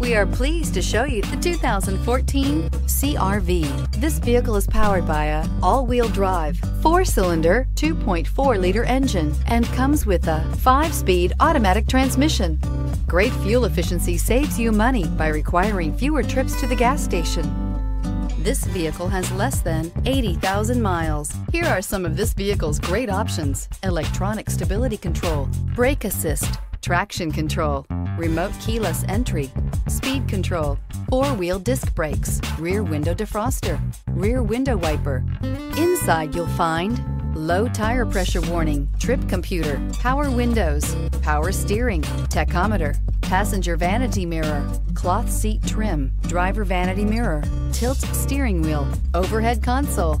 We are pleased to show you the 2014 CR-V. This vehicle is powered by an all-wheel drive, 4-cylinder, 2.4-liter engine, and comes with a 5-speed automatic transmission. Great fuel efficiency saves you money by requiring fewer trips to the gas station. This vehicle has less than 80,000 miles. Here are some of this vehicle's great options: electronic stability control, brake assist, traction control, remote keyless entry, speed control, 4-wheel disc brakes, rear window defroster, rear window wiper. Inside you'll find low tire pressure warning, trip computer, power windows, power steering, tachometer, passenger vanity mirror, cloth seat trim, driver vanity mirror, tilt steering wheel, overhead console.